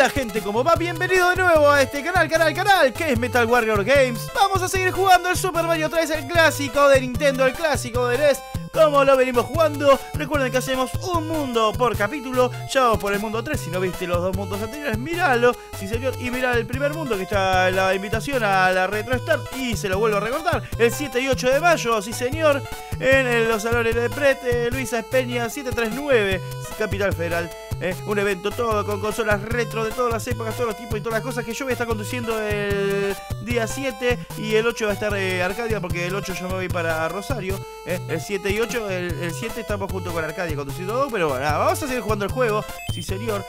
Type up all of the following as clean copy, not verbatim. Hola gente, ¿cómo va? Bienvenido de nuevo a este canal que es Metal Warrior Games. Vamos a seguir jugando el Super Mario 3, el clásico de Nintendo, el clásico de NES, como lo venimos jugando. Recuerden que hacemos un mundo por capítulo. Ya vamos por el mundo 3, si no viste los dos mundos anteriores, míralo, sí señor. Y mirá el primer mundo que está en la invitación a la RetroStar, y se lo vuelvo a recordar, el 7 y 8 de mayo, sí señor, en los salones de Prete, Luisa Espeña, 739, Capital Federal. Un evento todo con consolas retro de todas las épocas, todos los tipos y todas las cosas, que yo voy a estar conduciendo el día 7 y el 8 va a estar Arcadia, porque el 8 yo me voy para Rosario. El 7 y 8, el 7 estamos junto con Arcadia conduciendo todo, pero bueno, vamos a seguir jugando el juego, sí señor.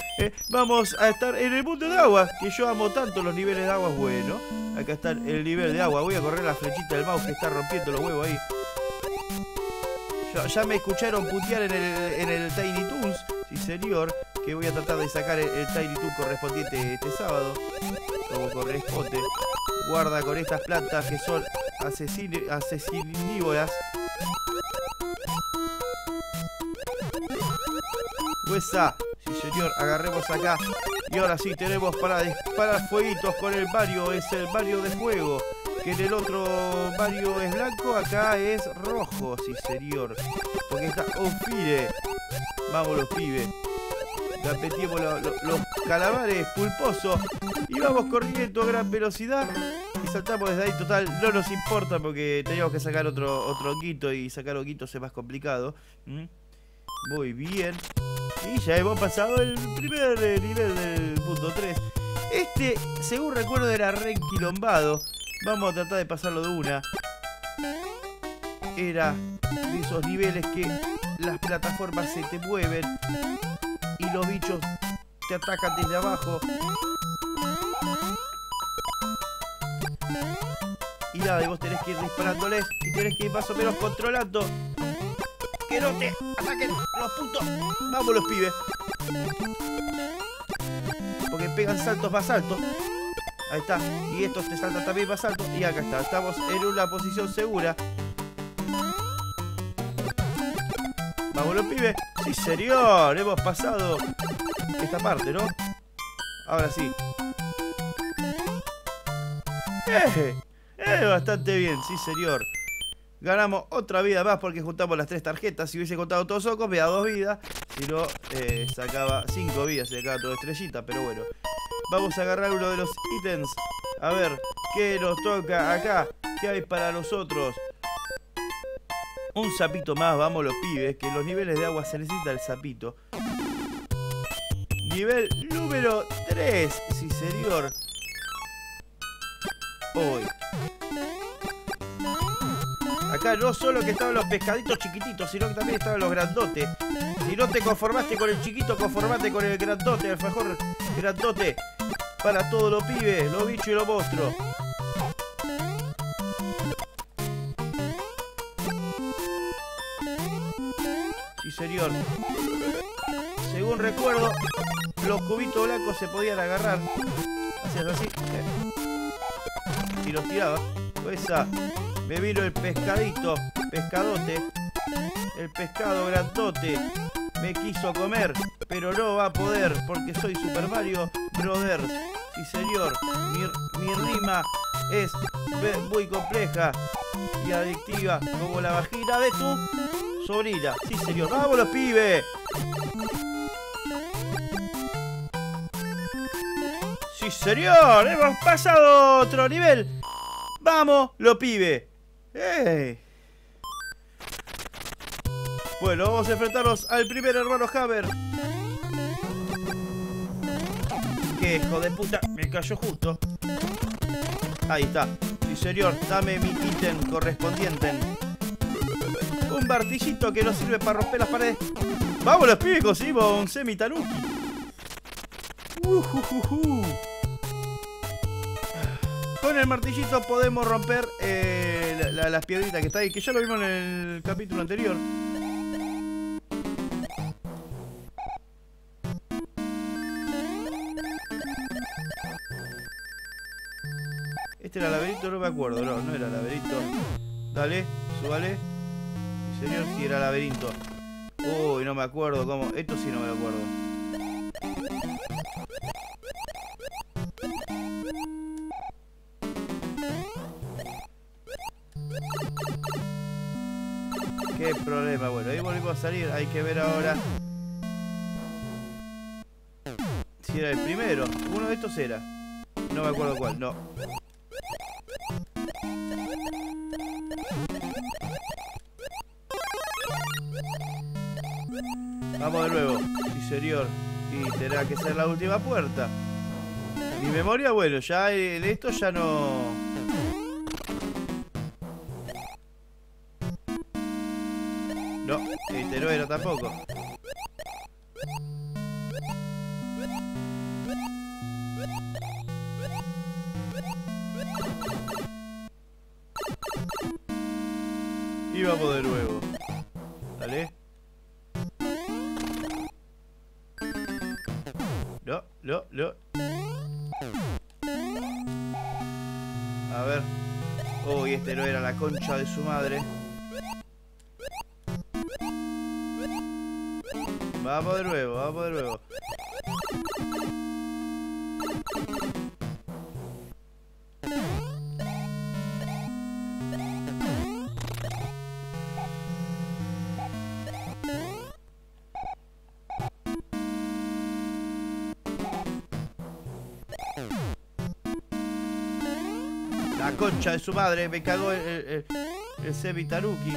Vamos a estar en el mundo de agua, que yo amo tanto los niveles de agua. Bueno, acá está el nivel de agua, voy a correr la flechita del mouse que está rompiendo los huevos ahí. Ya me escucharon putear en el Tiny Toons, sí señor, que voy a tratar de sacar el Tiny Toon correspondiente este sábado, como corresponde. Guarda con estas plantas que son asesinívoras. Huesa, sí señor, agarremos acá. Y ahora sí tenemos para disparar fueguitos con el Mario, es el Mario de fuego. Que en el otro Mario es blanco, acá es rojo, sí señor. Porque está ofire. Vamos los pibes. Repetimos los calamares pulposos. Y vamos corriendo a gran velocidad. Y saltamos desde ahí, total, no nos importa porque teníamos que sacar otro honguito. Y sacar honguitos es más complicado. Muy bien. Y ya hemos pasado el primer nivel del mundo 3. Este, según recuerdo, era re enquilombado. Vamos a tratar de pasarlo de una. Era de esos niveles que las plataformas se te mueven y los bichos te atacan desde abajo. Y nada, y vos tenés que ir disparándoles y tenés que ir más o menos controlando que no te ataquen los puntos. Vamos los pibes, porque pegan saltos más altos. Ahí está, y estos te saltan también más alto. Y acá está, estamos en una posición segura. Vámonos pibes. Sí señor, hemos pasado esta parte, ¿no? Ahora sí. Bastante bien, sí señor. Ganamos otra vida más porque juntamos las tres tarjetas. Si hubiese contado todos socos, me da 2 vidas. Si no, sacaba 5 vidas, se sacaba todo estrellita, pero bueno. Vamos a agarrar uno de los ítems. A ver, ¿qué nos toca acá? ¿Qué hay para nosotros? Un sapito más, vamos los pibes, que en los niveles de agua se necesita el sapito. Nivel número 3, sí señor. Hoy. Acá no solo que estaban los pescaditos chiquititos, sino que también estaban los grandotes. Si no te conformaste con el chiquito, conformate con el grandote, el alfajor grandote. Para todos los pibes, los bichos y los monstruos. Sí señor. Según recuerdo, los cubitos blancos se podían agarrar. Hacías así. Y los tiraba. Pues esa. Me vino el pescadito, pescadote. El pescado grandote. Me quiso comer, pero no va a poder, porque soy Super Mario Brothers. Sí señor, mi rima es muy compleja y adictiva, como la vagina de tu sobrina. Sí señor, ¡vámonos pibe! Sí señor, hemos pasado otro nivel. ¡Vamos los pibes! ¡Ey! Bueno, vamos a enfrentarnos al primer hermano Hammer. Que hijo de puta, me cayó justo. Ahí está. Sí señor, dame mi ítem correspondiente. Un martillito que nos sirve para romper las paredes. ¡Vamos los pibes! Conseguimos un semitanuki. Con el martillito podemos romper las piedritas que está ahí, que ya lo vimos en el capítulo anterior. Este era laberinto, no me acuerdo, no era laberinto. Dale, súbale. Sí, señor, sí era laberinto. Uy, no me acuerdo cómo. Esto sí no me lo acuerdo. problema. Bueno, ahí volvimos a salir. Hay que ver ahora si era el primero. Uno de estos era. No me acuerdo cuál, no. Vamos de nuevo. Sí, señor. Y tendrá que ser la última puerta. Mi memoria, bueno, ya esto ya no... No, este no era tampoco. Y vamos de nuevo. Dale. No, no, no. A ver. Oh, y este no era, la concha de su madre. Vamos de nuevo, vamos de nuevo. La concha de su madre, me cagó el Sebi Tanuki.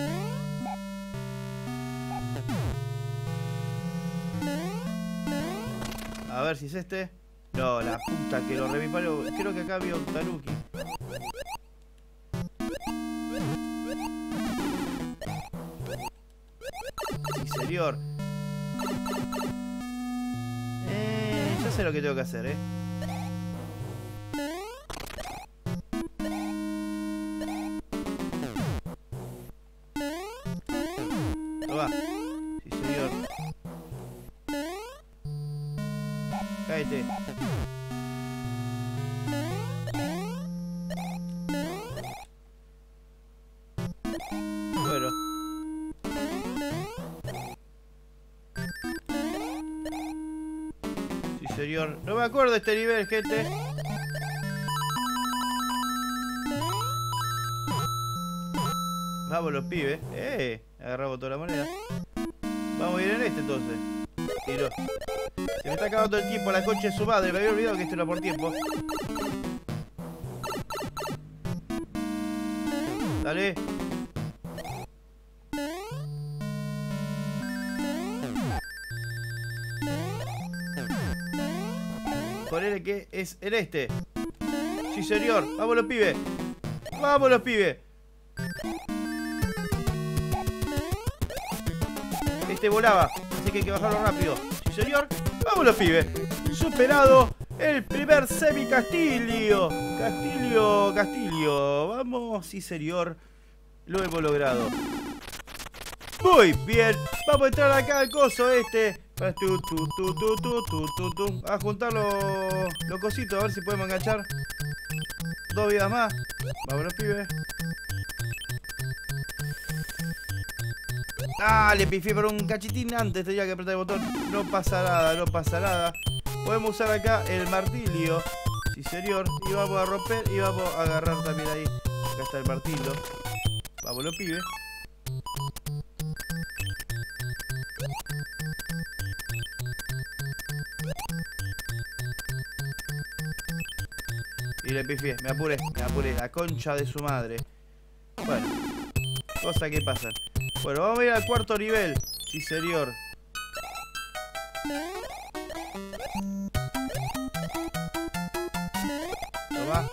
A ver si es este. No, la puta que lo reviparó. Creo que acá había un Tanuki. Sí, señor. Ya sé lo que tengo que hacer, eh. Va. Sí, señor. Cállate. Bueno. Sí, señor. No me acuerdo de este nivel, gente. Vamos los pibes. Agarramos toda la moneda. Vamos a ir en este entonces. Tiro. Se me está acabando el tiempo, la concha de su madre. Me había olvidado que esto era por tiempo. Dale. Ponele que es en este. Sí, señor. Vamos los pibes. Vamos los pibes. Este volaba, así que hay que bajarlo rápido. Sí, señor. Vámonos, pibe. Superado el primer semi Castillo. Castillo, Castillo. Vamos, sí, señor. Lo hemos logrado. Muy bien. Vamos a entrar acá al coso este. A juntar los cositos, a ver si podemos enganchar. 2 vidas más. Vámonos, pibe. Ah, le pifié por un cachitín antes, tenía que apretar el botón. No pasa nada, no pasa nada. Podemos usar acá el martillo. Sí, señor. Y vamos a romper y vamos a agarrar también ahí. Acá está el martillo. Vamos los pibes. Y le pifié, me apuré, la concha de su madre. Bueno, cosas que pasan. Bueno, vamos a ir al cuarto nivel. Sí, señor. Toma.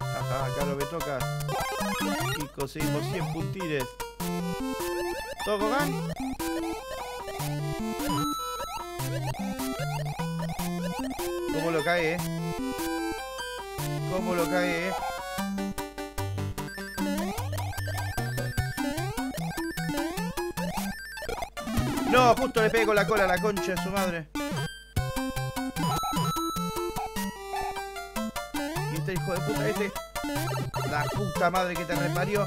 Ajá, acá no me toca. Y conseguimos 100 puntines. ¿Todo acá? ¿Cómo lo cae, eh? ¿Cómo lo cae, eh? No, justo le pegué con la cola a la concha de su madre. Y este hijo de puta, este... La puta madre que te reparió.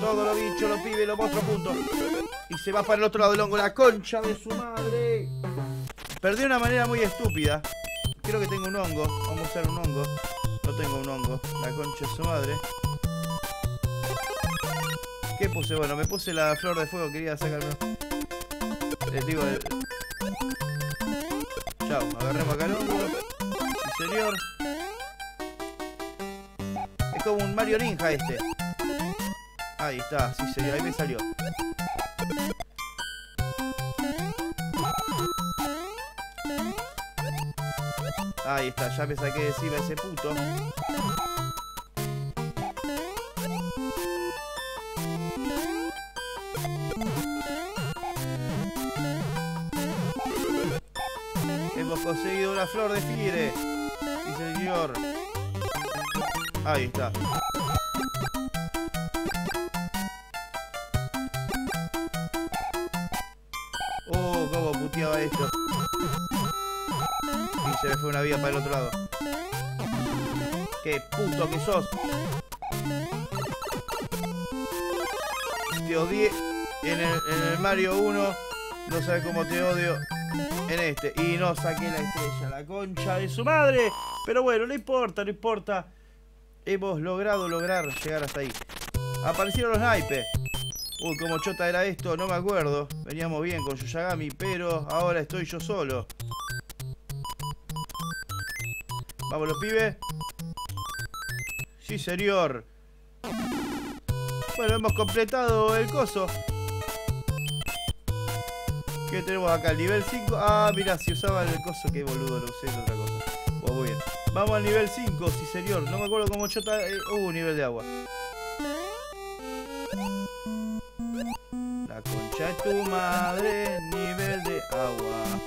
Todos los bichos, los pibes, los monstruos juntos. Y se va para el otro lado del hongo, la concha de su madre. Perdí de una manera muy estúpida. Creo que tengo un hongo. Vamos a usar un hongo. No tengo un hongo. La concha de su madre. ¿Qué puse? Bueno, me puse la flor de fuego. Quería sacarlo. Les digo... Chao. Agarremos acá el hongo. Sí, señor. Es como un Mario Ninja este. Ahí está. Sí, señor. Ahí me salió. Ahí está, ya me saqué de encima ese puto. Hemos conseguido una flor de figre. Sí, señor. Ahí está. Oh, cómo puteaba esto. Se me fue una vía para el otro lado. ¡Qué puto que sos! Te odié en el Mario 1. No sabes cómo te odio en este. Y no saqué la estrella, la concha de su madre. Pero bueno, no importa, no importa. Hemos lograr llegar hasta ahí. Aparecieron los naipes. Uy, cómo chota era esto, no me acuerdo. Veníamos bien con Yuyagami, pero ahora estoy yo solo. Vamos los pibes. Sí, señor. Bueno, hemos completado el coso. ¿Qué tenemos acá? El nivel 5. Ah, mirá, si usaba el coso. Qué boludo, lo usé en otra cosa. Oh, muy bien. Vamos al nivel 5, sí, señor. No me acuerdo cómo chota. Nivel de agua. La concha de tu madre. Nivel de agua.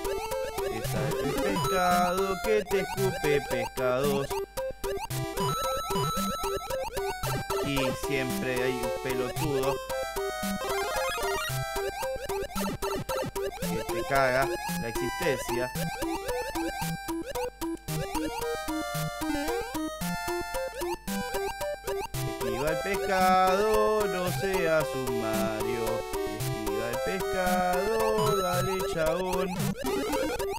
El pescado que te escupe pescados. Y siempre hay un pelotudo que te caga la existencia. Esquiva el pescado, no seas un Mario. Esquiva el pescado, dale chabón.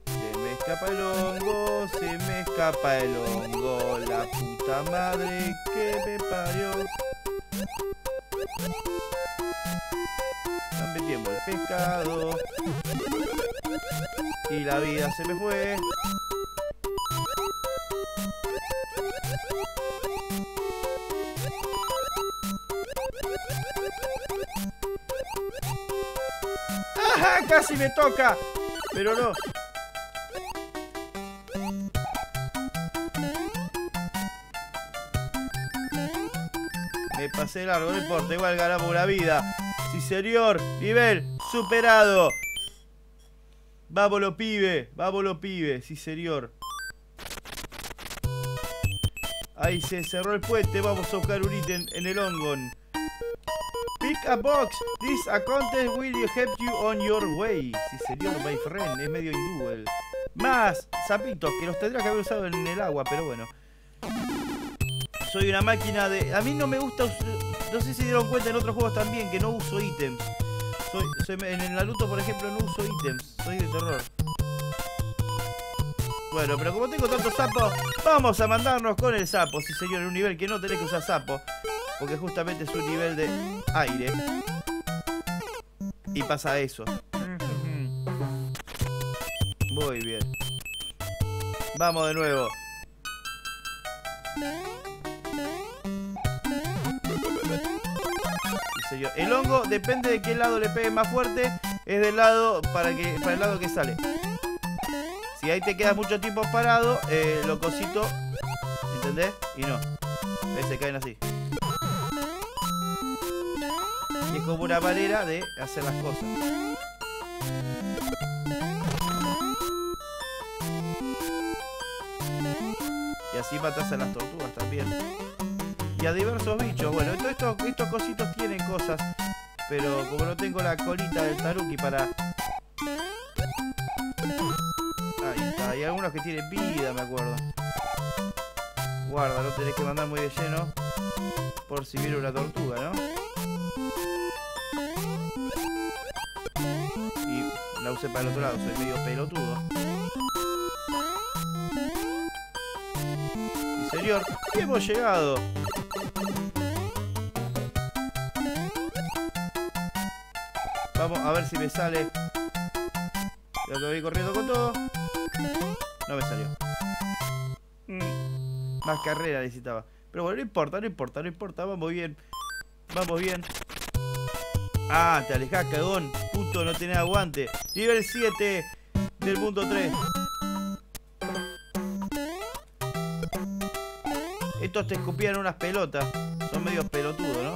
Se me escapa el hongo, se me escapa el hongo, la puta madre que me parió. Están metiendo el pescado y la vida se me fue. ¡Ajá! ¡Casi me toca! Pero no. Pasé largo, no importa, igual ganamos una vida. Sí, señor, nivel superado. Vámonos, pibe, sí, señor. Ahí se cerró el puente, vamos a buscar un ítem en el hongon. Pick a box, this a contest will help you on your way. Sí, señor, my friend, es medio hindú el. Más zapitos, que los tendría que haber usado en el agua, pero bueno. Soy una máquina de... A mí no me gusta... No sé si dieron cuenta en otros juegos también que no uso ítems. En el Naruto, por ejemplo, no uso ítems. Soy de terror. Bueno, pero como tengo tantos sapos, vamos a mandarnos con el sapo. Sí, señor, en un nivel que no tenés que usar sapo. Porque justamente es un nivel de aire. Y pasa eso. Muy bien. Vamos de nuevo. El hongo depende de qué lado le pegue más fuerte. Es del lado para el lado que sale. Si ahí te quedas mucho tiempo parado, lo cosito, ¿entendés? Y no. Ahí se caen así. Es como una manera de hacer las cosas. Y así matas a las tortugas también. Y a diversos bichos. Bueno, estos cositos tienen cosas, pero como no tengo la colita del taruki para... Ahí está, hay algunos que tienen vida, me acuerdo. Guarda, no tenés que mandar muy de lleno por si viene una tortuga, ¿no? Y La usé para el otro lado, soy medio pelotudo. Sí, señor, hemos llegado. Vamos a ver si me sale. Ya lo voy corriendo con todo. No me salió. Más carrera necesitaba. Pero bueno, no importa, no importa, no importa. Vamos bien. Vamos bien. Ah, te alejás, cagón. Puto, no tenés aguante. Nivel 7 del mundo 3. Estos te escupían unas pelotas. Son medios pelotudos, ¿no?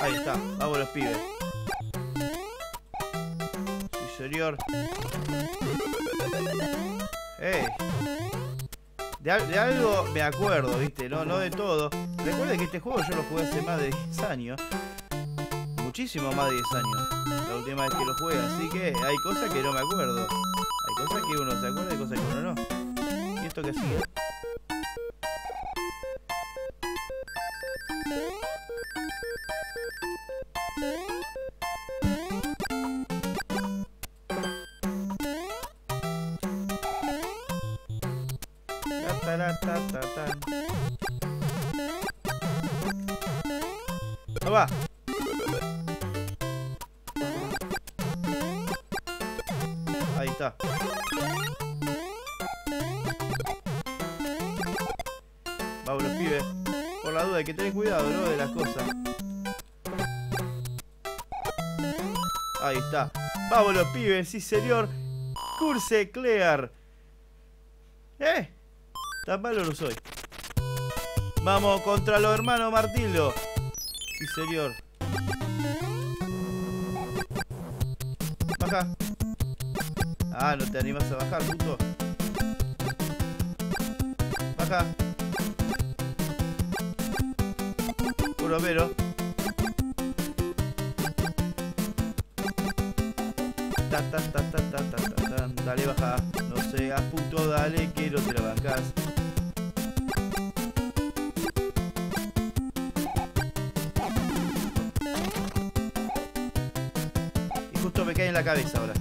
Ahí está, vamos los pibes. Sí, señor. Hey. De algo me acuerdo, viste, no de todo. Recuerden que este juego yo lo jugué hace más de 10 años. Muchísimo más de 10 años. La última vez que lo jugué, así que hay cosas que no me acuerdo. Hay cosas que uno se acuerda y cosas que uno no. ¿Y esto qué hacía? No va. Ahí está. Vamos los pibes. Por la duda hay que tener cuidado, ¿no? De las cosas. Ahí está. Vamos los pibes, sí señor. Curse clear. Tan malo no soy. Vamos contra los hermanos Martillo. Sí, señor. Baja. Ah, no te animas a bajar, puto. Baja. Puro mero. Ta, ta, ta, ta, ta, ta, ta, ta. Dale, baja. No seas puto, dale, que no te la bancás. Me cae en la cabeza ahora.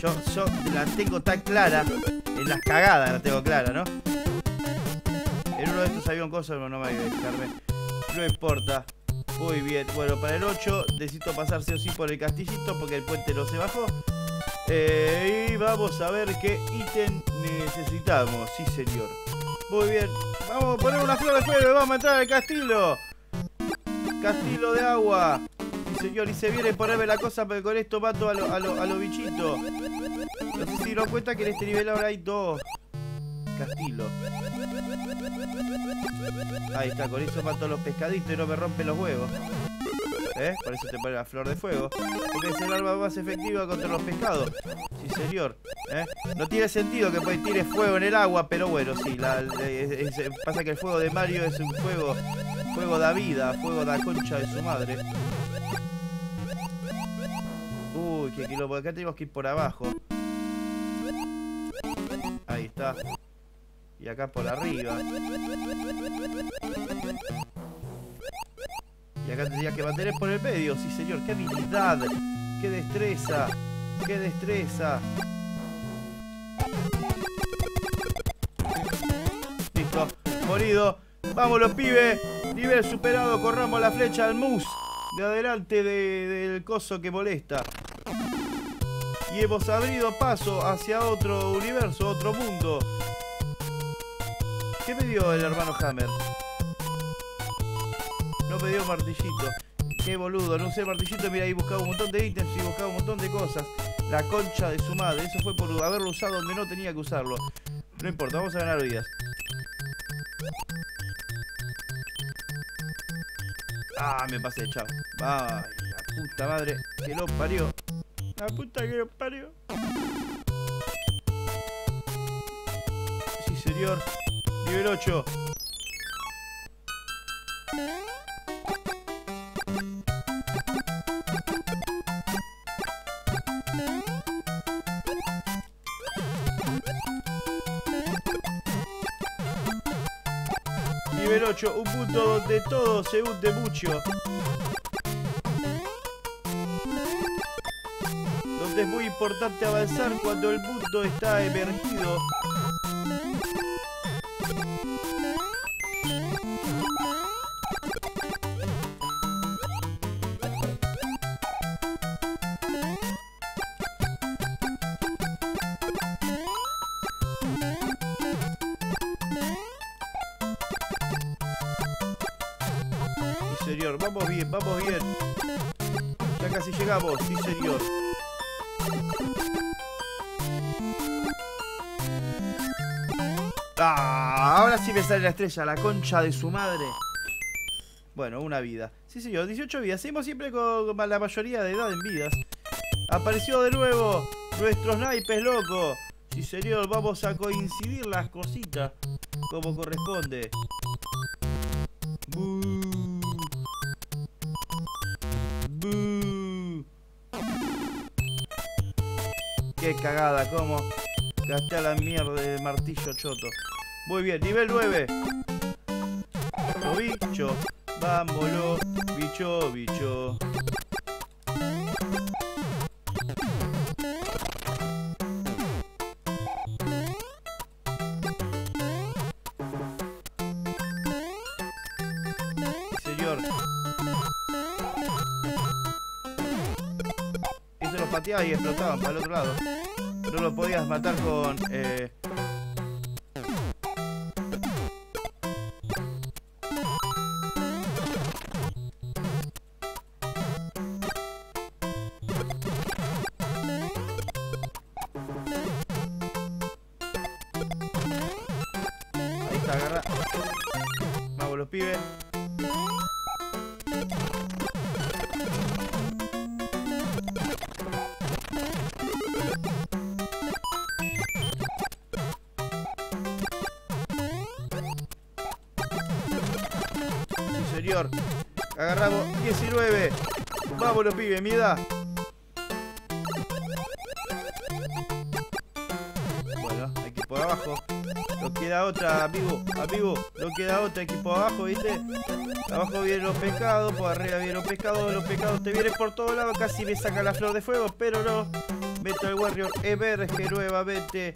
Yo la tengo tan clara. En las cagadas la tengo clara, ¿no? En uno de estos había un coso, pero no me voy a dejarme. No importa. Muy bien. Bueno, para el 8 necesito pasar sí o sí por el castillito porque el puente no se bajó. Y vamos a ver qué ítem necesitamos. Sí, señor. Muy bien. Vamos a poner una flor de fuego y vamos a entrar al castillo. Castillo de agua. Señor, y se viene ponerme la cosa porque con esto mato a los bichitos. No sé si dieron cuenta que en este nivel ahora hay dos castillos. Ahí está, con eso mato a los pescaditos y no me rompen los huevos. Por eso te pone la flor de fuego. Porque es el arma más efectiva contra los pescados. Sí, señor. No tiene sentido que pues, tires fuego en el agua, pero bueno, sí. Pasa que el fuego de Mario es un fuego. Fuego da vida, fuego da concha de su madre. Uy, qué quilombo. Acá tenemos que ir por abajo. Ahí está. Y acá por arriba. Y acá tendría que mantener por el medio. Sí, señor. ¡Qué habilidad! ¡Qué destreza! ¡Qué destreza! Listo. Morido. ¡Vamos los pibes! Nivel superado. Corramos la flecha al mus. De adelante del coso que molesta. Y hemos abrido paso hacia otro universo, otro mundo. ¿Qué me dio el hermano Hammer? No me dio martillito. Qué boludo, no usé martillito. Mira, ahí buscaba un montón de ítems y buscaba un montón de cosas. La concha de su madre. Eso fue por haberlo usado donde no tenía que usarlo. No importa, vamos a ganar vidas. Ah, me pasé, chao. Ay, la puta madre que lo parió. La puta que lo parió. Sí, señor. Nivel 8. Nivel 8, un punto donde todo se hunde mucho. Donde es muy importante avanzar cuando el mundo está emergido. Vamos bien, ya casi llegamos, sí señor. Ah, ahora sí me sale la estrella, la concha de su madre. Bueno, una vida, sí señor, 18 vidas, seguimos siempre con la mayoría de edad en vidas. Apareció de nuevo nuestros naipes, loco. Sí señor, vamos a coincidir las cositas como corresponde. Qué cagada, como gasté a la mierda de martillo choto. Muy bien, nivel 9. Vámonos, bicho. Vámonos, bicho, bicho. Señor. Eso los pateaba y explotaban para el otro lado. No lo podías matar con... Ahí está, agarra. Vamos los pibes. Agarramos 19. Vámonos, pibe, mi edad. Bueno, equipo de abajo. Nos queda otra, amigo. Amigo, nos queda otra, equipo de abajo, ¿viste? Abajo vienen los pescados, por arriba vienen los pescados. Los pescados te vienen por todos lados. Casi me saca la flor de fuego, pero no. Metal Warrior emerge nuevamente.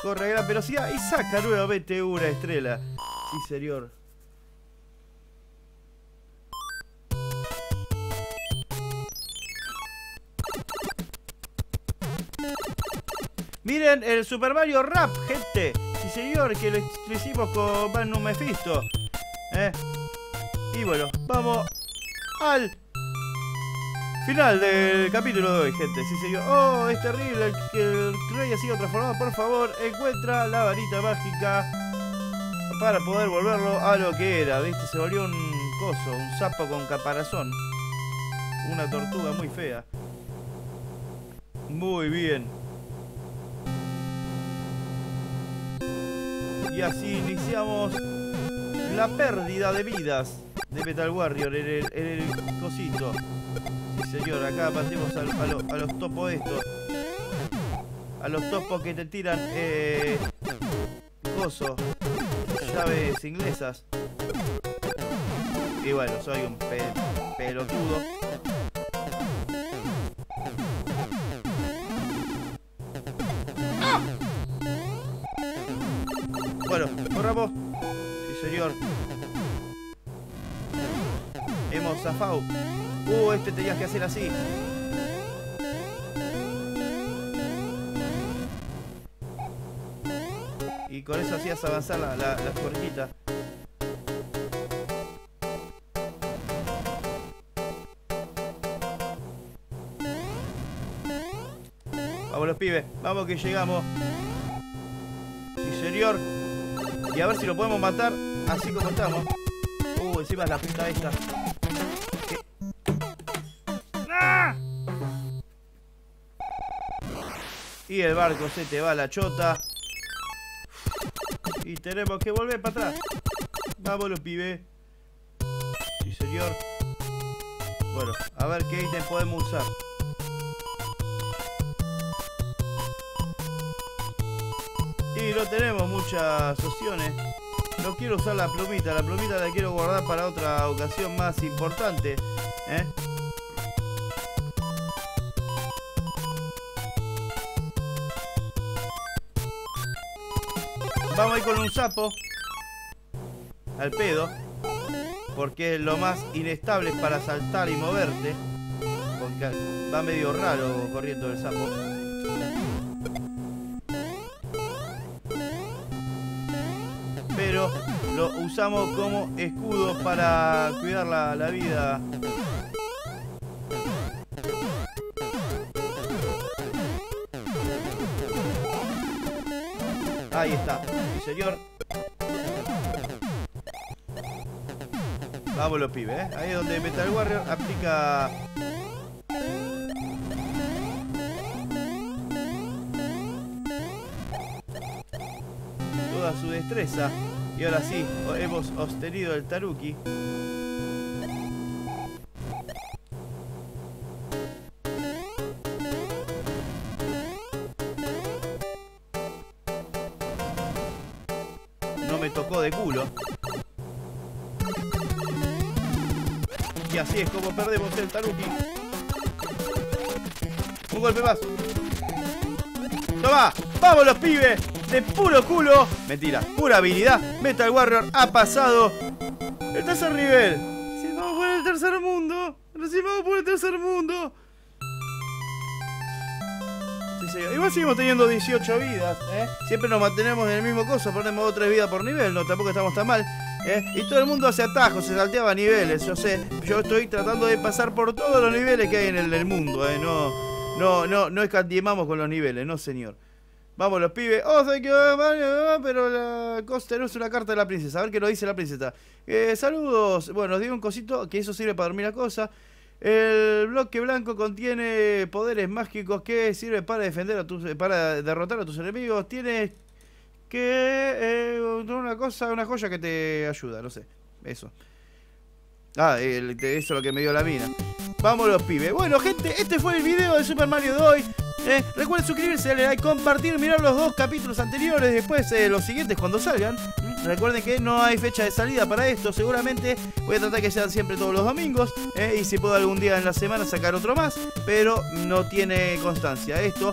Corre a gran velocidad y saca nuevamente una estrella. Sí, señor. Miren el Super Mario Rap, gente. Sí señor, que lo hicimos con Magnum Mephisto. Y bueno, vamos al final del capítulo de hoy, gente. Sí señor. Oh, es terrible que el rey ha sido transformado. Por favor, encuentra la varita mágica para poder volverlo a lo que era. Viste, se volvió un coso, un sapo con caparazón. Una tortuga muy fea. Muy bien. Y así iniciamos la pérdida de vidas de Metal Warrior en el cosito. Sí señor, acá matemos a los topos estos. A los topos que te tiran coso, llaves inglesas. Y bueno, soy un pelotudo. Bueno, corramos. Sí, señor. Hemos zafado. Este tenías que hacer así. Y con eso hacías avanzar las puertitas. Vamos los pibes. Vamos que llegamos. Sí, señor. Y a ver si lo podemos matar así como estamos. Encima es la puta esta. ¡Ah! Y el barco se te va a la chota. Y tenemos que volver para atrás. Vámonos, pibe. York. Bueno, a ver qué ítem podemos usar. Y no tenemos muchas opciones. No quiero usar la plumita. La plumita la quiero guardar para otra ocasión más importante, ¿eh? Vamos a ir con un sapo al pedo, porque es lo más inestable para saltar y moverte, porque va medio raro corriendo el sapo. Pero lo usamos como escudo para cuidar la vida. Ahí está, sí señor. Vamos los pibes, ¿eh? Ahí es donde Metal Warrior aplica. Toda su destreza. Y ahora sí, hemos obtenido el Taruki. No me tocó de culo. Y así es como perdemos el Taruki. Un golpe más. ¡Toma! ¡Vamos los pibes! De puro culo. Mentira, pura habilidad. Metal Warrior ha pasado el tercer nivel. Recién vamos por el tercer mundo. Recién vamos por el tercer mundo. Sí, señor. Igual seguimos teniendo 18 vidas, ¿eh? Siempre nos mantenemos en el mismo coso. Ponemos 3 vidas por nivel. No, tampoco estamos tan mal, ¿eh? Y todo el mundo hace atajos, se salteaba niveles. Yo sé, yo estoy tratando de pasar por todos los niveles que hay en el mundo, ¿eh? No escatimamos con los niveles, no señor. Vamos los pibes. Oh, sé que va, pero la Costa no es una carta de la princesa. A ver qué nos dice la princesa. Saludos. Bueno, nos dio un cosito, que eso sirve para dormir la cosa. El bloque blanco contiene poderes mágicos que sirven para defender a tus, para derrotar a tus enemigos. Tienes que una cosa, una joya que te ayuda, no sé, eso. Ah, eso es lo que me dio la mina. Vamos los pibes. Bueno gente, este fue el video de Super Mario de hoy. Recuerden suscribirse, darle like, compartir, mirar los 2 capítulos anteriores, después los siguientes cuando salgan. Recuerden que no hay fecha de salida para esto, seguramente voy a tratar que sean siempre todos los domingos, y si puedo algún día en la semana sacar otro más, pero no tiene constancia esto,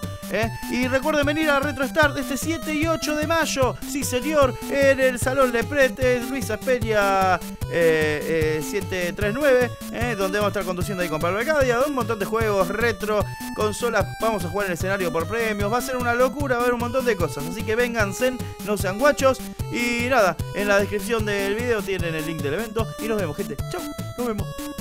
Y recuerden venir a RetroStar este 7 y 8 de mayo, sí señor, en el salón de Prete, Luisa Espeña 739, donde vamos a estar conduciendo ahí con Pablo Arcadia, un montón de juegos retro, consolas, vamos a jugar en el escenario por premios, va a ser una locura, va a haber un montón de cosas, así que vénganse, no sean guachos, y nada, en la descripción del video tienen el link del evento. Y nos vemos, gente. Chau, nos vemos.